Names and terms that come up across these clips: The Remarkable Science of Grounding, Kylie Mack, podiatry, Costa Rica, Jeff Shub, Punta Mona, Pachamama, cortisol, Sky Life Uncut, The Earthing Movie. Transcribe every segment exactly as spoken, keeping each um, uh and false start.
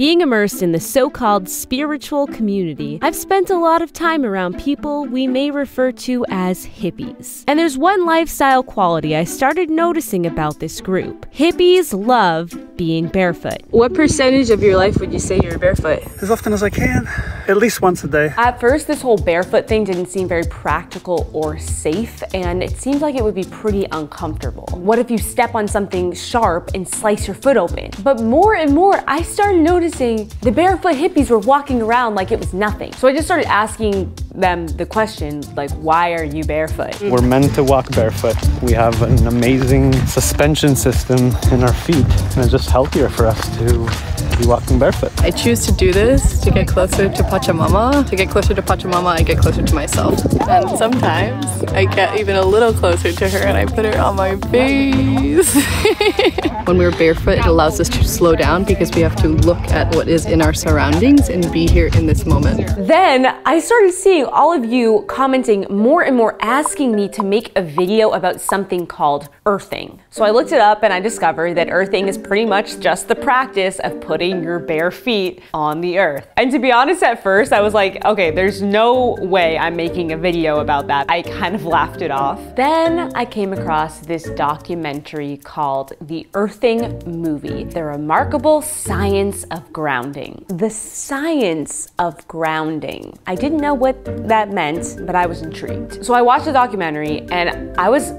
Being immersed in the so-called spiritual community, I've spent a lot of time around people we may refer to as hippies. And there's one lifestyle quality I started noticing about this group. Hippies love being barefoot. What percentage of your life would you say you're barefoot? As often as I can, at least once a day. At first, this whole barefoot thing didn't seem very practical or safe, and it seemed like it would be pretty uncomfortable. What if you step on something sharp and slice your foot open? But more and more, I started noticing the barefoot hippies were walking around like it was nothing. So I just started asking them the question, like, why are you barefoot? We're meant to walk barefoot. We have an amazing suspension system in our feet, and it's just healthier for us to be walking barefoot. I choose to do this to get closer to Pachamama. To get closer to Pachamama, I get closer to myself. And sometimes I get even a little closer to her and I put her on my face. When we're barefoot, it allows us to slow down because we have to look at what is in our surroundings and be here in this moment. Then I started seeing all of you commenting more and more, asking me to make a video about something called earthing. So I looked it up and I discovered that earthing is pretty much just the practice of putting your bare feet on the earth. And to be honest, at first I was like, okay, there's no way I'm making a video about that. I kind of laughed it off. Then I came across this documentary called The Earthing Movie, The Remarkable Science of Grounding. The science of grounding. I didn't know what that meant, but I was intrigued. So I watched the documentary and I was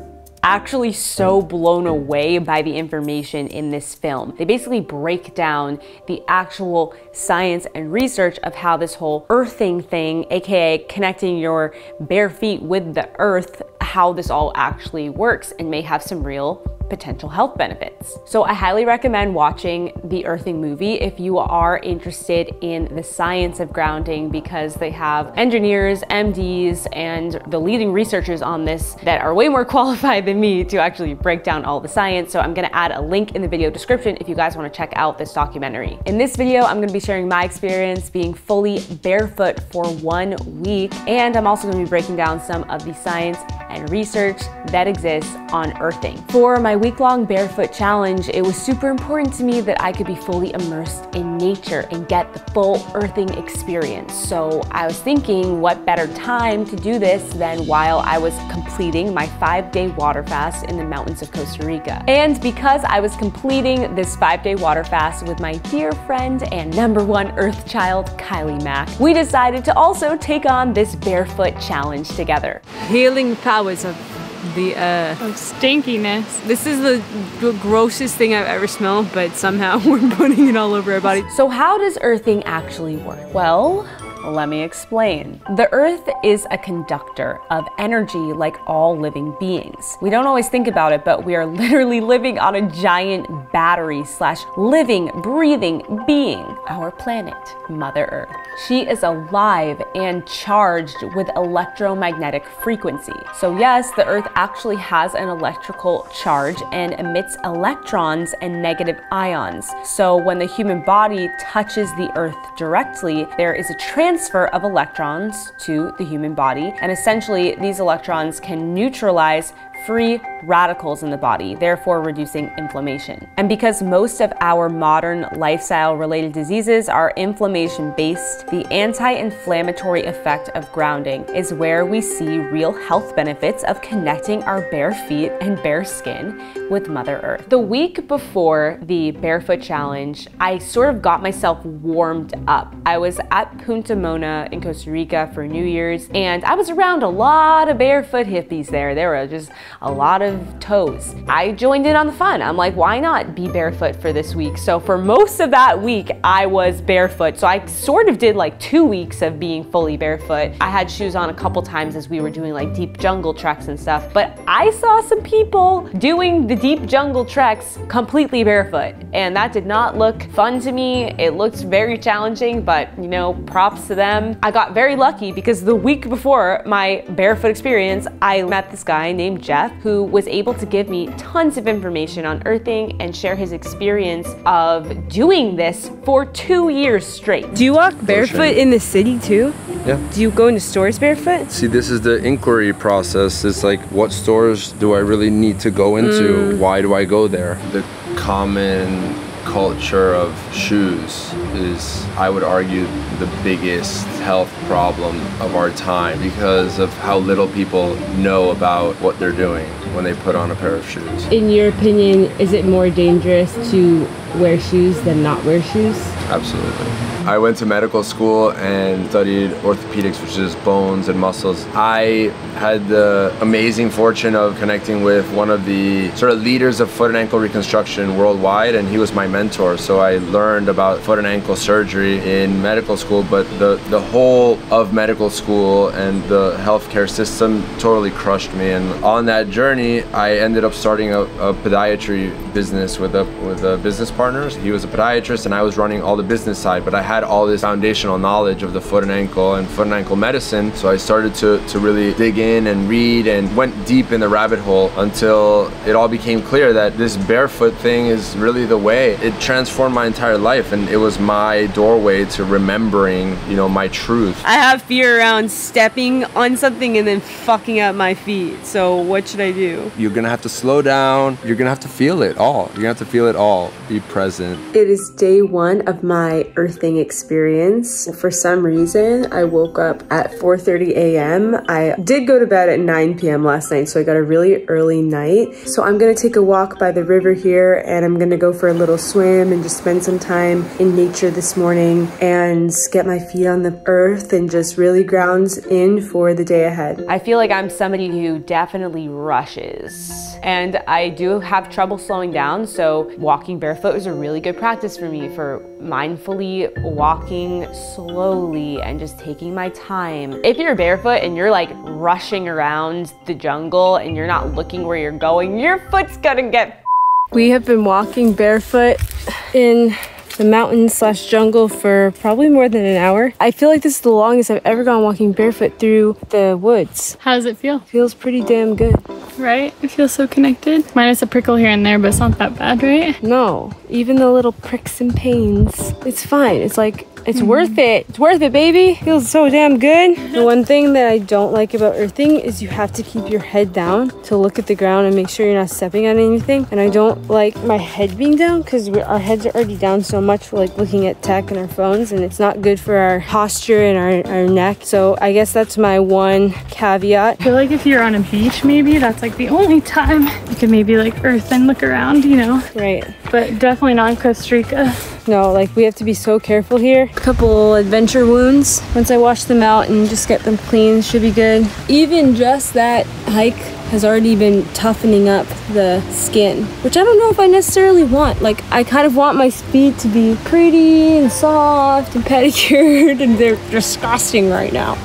actually so blown away by the information in this film. They basically break down the actual science and research of how this whole earthing thing, aka connecting your bare feet with the earth, how this all actually works and may have some real potential health benefits. So I highly recommend watching The Earthing Movie if you are interested in the science of grounding, because they have engineers, M Ds, and the leading researchers on this that are way more qualified than me to actually break down all the science. So I'm gonna add a link in the video description if you guys wanna check out this documentary. In this video, I'm gonna be sharing my experience being fully barefoot for one week. And I'm also gonna be breaking down some of the science and research that exists on earthing. For my week-long barefoot challenge, it was super important to me that I could be fully immersed in nature and get the full earthing experience. So I was thinking, what better time to do this than while I was completing my five-day water fast in the mountains of Costa Rica. And because I was completing this five-day water fast with my dear friend and number one earth child, Kylie Mack, we decided to also take on this barefoot challenge together. Healing power of the earth. Of stinkiness. This is the grossest thing I've ever smelled, but somehow we're putting it all over our body. So how does earthing actually work? Well, let me explain. The earth is a conductor of energy like all living beings. We don't always think about it, but we are literally living on a giant battery slash living, breathing being, our planet, Mother Earth. She is alive and charged with electromagnetic frequency. So yes, the earth actually has an electrical charge and emits electrons and negative ions. So when the human body touches the earth directly, there is a transfer transfer of electrons to the human body, and essentially these electrons can neutralize free radicals in the body, therefore reducing inflammation. And because most of our modern lifestyle-related diseases are inflammation-based, the anti-inflammatory effect of grounding is where we see real health benefits of connecting our bare feet and bare skin with Mother Earth. The week before the Barefoot Challenge, I sort of got myself warmed up. I was at Punta Mona in Costa Rica for New Year's, and I was around a lot of barefoot hippies there. There were just a lot of toes. I joined in on the fun. I'm like, why not be barefoot for this week? So for most of that week, I was barefoot. So I sort of did like two weeks of being fully barefoot. I had shoes on a couple times as we were doing like deep jungle treks and stuff, but I saw some people doing the deep jungle treks completely barefoot, and that did not look fun to me. It looked very challenging, but you know, props to them. I got very lucky because the week before my barefoot experience, I met this guy named Jeff, who was able to give me tons of information on earthing and share his experience of doing this for two years straight. Do you walk barefoot sure. in the city too? Yeah. Do you go into stores barefoot? See, this is the inquiry process. It's like, what stores do I really need to go into? Mm. Why do I go there? The common culture of shoes is, I would argue, the biggest health problem of our time because of how little people know about what they're doing when they put on a pair of shoes. In your opinion, is it more dangerous to wear shoes than not wear shoes? Absolutely. I went to medical school and studied orthopedics, which is bones and muscles. I had the amazing fortune of connecting with one of the sort of leaders of foot and ankle reconstruction worldwide, and he was my mentor. So I learned about foot and ankle surgery in medical school, but the, the whole of medical school and the healthcare system totally crushed me. And on that journey, I ended up starting a, a podiatry business with a, with a business partner. He was a podiatrist and I was running all the business side, but I had all this foundational knowledge of the foot and ankle and foot and ankle medicine. So I started to, to really dig in and read and went deep in the rabbit hole until it all became clear that this barefoot thing is really the way. It transformed my entire life and it was my doorway to remembering, you know, my truth. I have fear around stepping on something and then fucking up my feet. So what should I do? You're gonna have to slow down. You're gonna have to feel it all. You're gonna have to feel it all. Be present. It is day one of my earthing experience. For some reason, I woke up at four thirty a m I did go to bed at nine p m last night, so I got a really early night. So I'm gonna take a walk by the river here and I'm gonna go for a little swim and just spend some time in nature this morning and get my feet on the earth and just really grounds in for the day ahead. I feel like I'm somebody who definitely rushes and I do have trouble slowing down, so walking barefoot was a really good practice for me for mindfully walking slowly and just taking my time. If you're barefoot and you're like rushing around the jungle and you're not looking where you're going, your foot's gonna get. We have been walking barefoot in the mountain slash jungle for probably more than an hour. I feel like this is the longest I've ever gone walking barefoot through the woods. How does it feel? Feels pretty damn good. Right? It feels so connected. Minus a prickle here and there, but it's not that bad, right? No. Even the little pricks and pains, it's fine. It's like, it's mm-hmm. worth it. It's worth it, baby. Feels so damn good. The one thing that I don't like about earthing is you have to keep your head down to look at the ground and make sure you're not stepping on anything. And I don't like my head being down because our heads are already down so much for like looking at tech and our phones, and it's not good for our posture and our, our neck. So I guess that's my one caveat. I feel like if you're on a beach, maybe that's like the only time you can maybe like earth and look around, you know? Right. But definitely not in Costa Rica. No, like we have to be so careful here. A couple adventure wounds. Once I wash them out and just get them clean, should be good. Even just that hike has already been toughening up the skin, which I don't know if I necessarily want. Like, I kind of want my feet to be pretty and soft and pedicured, and they're disgusting right now.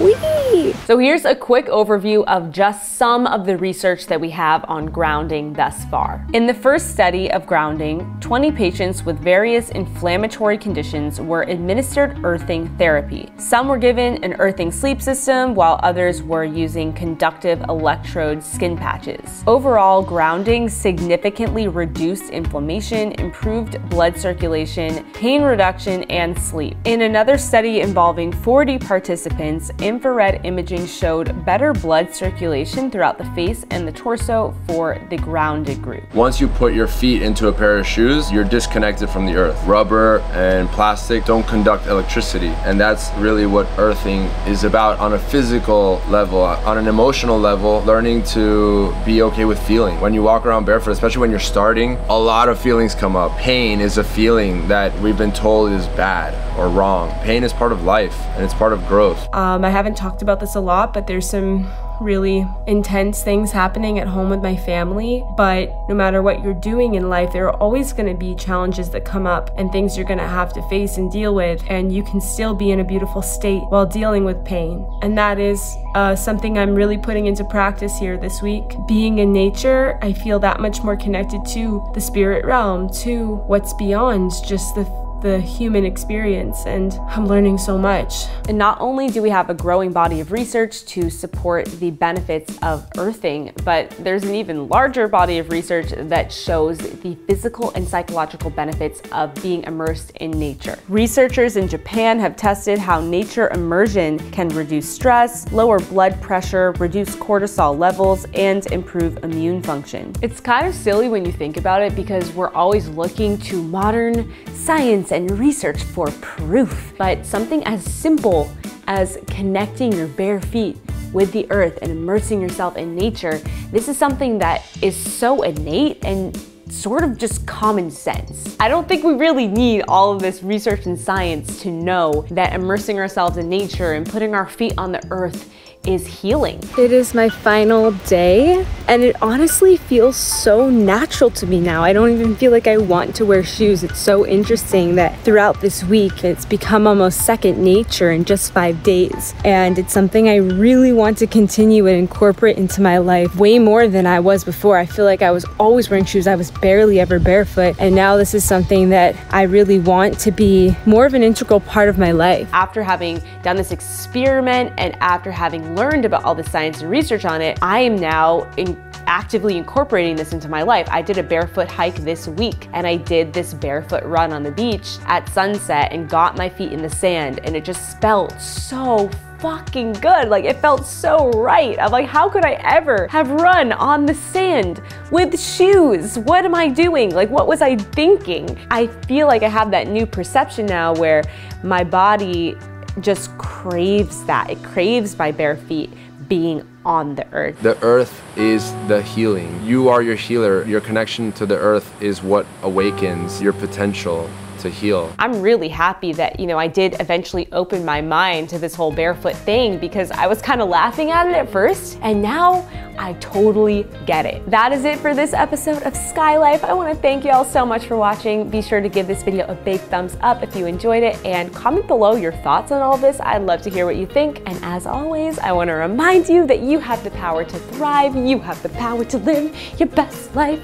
Whee! So here's a quick overview of just some of the research that we have on grounding thus far. In the first study of grounding, twenty patients with various inflammatory conditions were administered earthing therapy. Some were given an earthing sleep system, while others were using conductive electrode skin patches. Overall, grounding significantly reduced inflammation, improved blood circulation, pain reduction, and sleep. In another study involving forty participants, infrared imaging showed better blood circulation throughout the face and the torso for the grounded group. Once you put your feet into a pair of shoes, you're disconnected from the earth. Rubber and plastic don't conduct electricity, and that's really what earthing is about on a physical level. On an emotional level, learning to be okay with feeling. When you walk around barefoot, especially when you're starting, a lot of feelings come up. Pain is a feeling that we've been told is bad or wrong. Pain is part of life, and it's part of growth. Um, I haven't talked about this a lot, but there's some really intense things happening at home with my family, but no matter what you're doing in life, there are always going to be challenges that come up and things you're going to have to face and deal with, and you can still be in a beautiful state while dealing with pain. And that is uh, something I'm really putting into practice here this week. Being in nature, I feel that much more connected to the spirit realm, to what's beyond just the the human experience, and I'm learning so much. And not only do we have a growing body of research to support the benefits of earthing, but there's an even larger body of research that shows the physical and psychological benefits of being immersed in nature. Researchers in Japan have tested how nature immersion can reduce stress, lower blood pressure, reduce cortisol levels, and improve immune function. It's kind of silly when you think about it because we're always looking to modern science and research for proof. But something as simple as connecting your bare feet with the earth and immersing yourself in nature, this is something that is so innate and sort of just common sense. I don't think we really need all of this research and science to know that immersing ourselves in nature and putting our feet on the earth is healing. It is my final day, and it honestly feels so natural to me now. I don't even feel like I want to wear shoes. It's so interesting that throughout this week, it's become almost second nature in just five days. And it's something I really want to continue and incorporate into my life way more than I was before. I feel like I was always wearing shoes. I was barely ever barefoot. And now this is something that I really want to be more of an integral part of my life. After having done this experiment and after having learned about all the science and research on it, I am now in actively incorporating this into my life. I did a barefoot hike this week, and I did this barefoot run on the beach at sunset and got my feet in the sand, and it just felt so fucking good. Like, it felt so right. I'm like, how could I ever have run on the sand with shoes? What am I doing? Like, what was I thinking? I feel like I have that new perception now where my body just craves that. It craves my bare feet being on the earth. The earth is the healing. You are your healer. Your connection to the earth is what awakens your potential to heal. I'm really happy that, you know, I did eventually open my mind to this whole barefoot thing, because I was kind of laughing at it at first, and now I totally get it. That is it for this episode of Sky Life. I want to thank you all so much for watching. Be sure to give this video a big thumbs up if you enjoyed it, and comment below your thoughts on all this. I'd love to hear what you think. And as always, I want to remind you that you have the power to thrive. You have the power to live your best life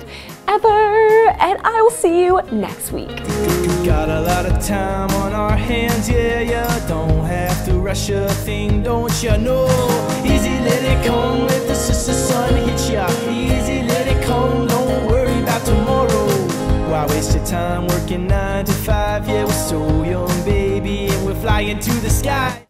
ever. And I will see you next week. Got a lot of time on our hands, yeah, yeah. Don't have to rush a thing, don't you know? Easy, let it come, let the sun hit ya. Easy, let it come, don't worry about tomorrow. Why waste your time working nine to five? Yeah, we're so young, baby, and we're flying to the sky.